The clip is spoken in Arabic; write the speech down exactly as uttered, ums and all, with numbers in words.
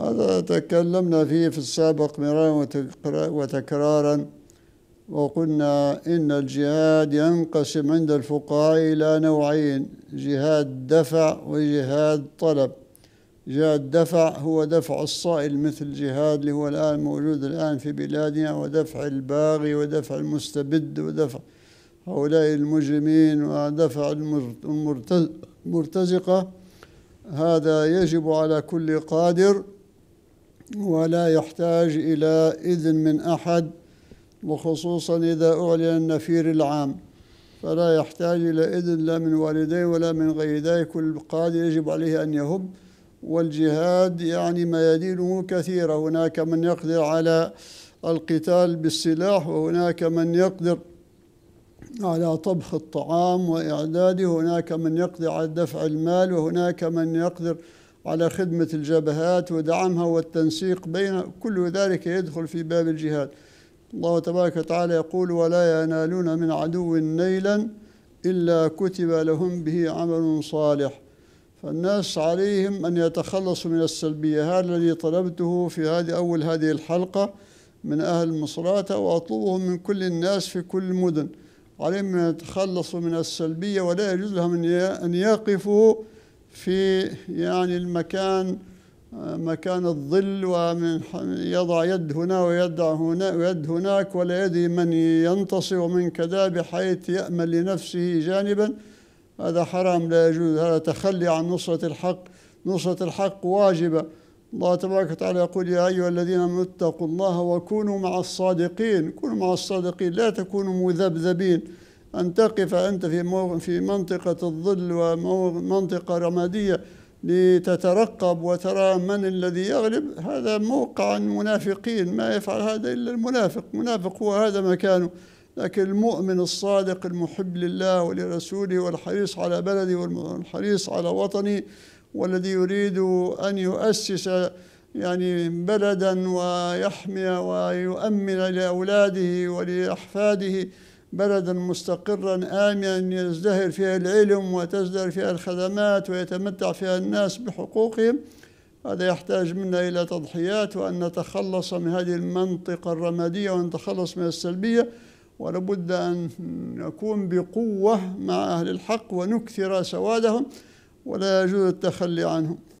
هذا تكلمنا فيه في السابق مرارا وتكرارا، وقلنا إن الجهاد ينقسم عند الفقهاء إلى نوعين: جهاد دفع وجهاد طلب. جهاد دفع هو دفع الصائل مثل الجهاد اللي هو الآن موجود الآن في بلادنا، ودفع الباغي ودفع المستبد ودفع هؤلاء المجرمين ودفع المرتزقة. هذا يجب على كل قادر ولا يحتاج إلى إذن من أحد، وخصوصا إذا أعلن النفير العام فلا يحتاج إلى إذن لا من والديه ولا من غيديه، كل قادر يجب عليه أن يهب. والجهاد يعني ما يدينه كثيرة، هناك من يقدر على القتال بالسلاح، وهناك من يقدر على طبخ الطعام وإعداده، هناك من يقدر على دفع المال، وهناك من يقدر على خدمة الجبهات ودعمها والتنسيق بين كل ذلك يدخل في باب الجهاد. الله تبارك وتعالى يقول: ولا ينالون من عدو نيلا إلا كتب لهم به عمل صالح. فالناس عليهم أن يتخلصوا من السلبية، هذا الذي طلبته في هذه أول هذه الحلقة من أهل مصراتة، وأطلبهم من كل الناس في كل المدن، عليهم أن يتخلصوا من السلبية، ولا يجوز لهم أن يقفوا في يعني المكان مكان الظل ومن يضع يد هنا ويد هنا ويد هناك، ولا يدري من ينتصر ومن كذا، بحيث يأمل لنفسه جانبا. هذا حرام، لا يجوز، هذا تخلي عن نصرة الحق. نصرة الحق واجبة. الله تبارك وتعالى يقول: يا أيها الذين آمنوا اتقوا الله وكونوا مع الصادقين. كونوا مع الصادقين، لا تكونوا مذبذبين. أن تقف أنت في في منطقة الظل ومنطقة رمادية لتترقب وترى من الذي يغلب، هذا موقع المنافقين، ما يفعل هذا إلا المنافق. منافق هو هذا مكانه، لكن المؤمن الصادق المحب لله ولرسوله والحريص على بلده والحريص على وطنه، والذي يريد أن يؤسس يعني بلدا ويحمي ويؤمن لأولاده ولأحفاده بلدا مستقرا آمنا يزدهر فيها العلم وتزدهر فيها الخدمات ويتمتع فيها الناس بحقوقهم. هذا يحتاج منا إلى تضحيات، وأن نتخلص من هذه المنطقة الرمادية ونتخلص من السلبية، ولابد أن نكون بقوة مع أهل الحق ونكثر سوادهم، ولا يجوز التخلي عنهم.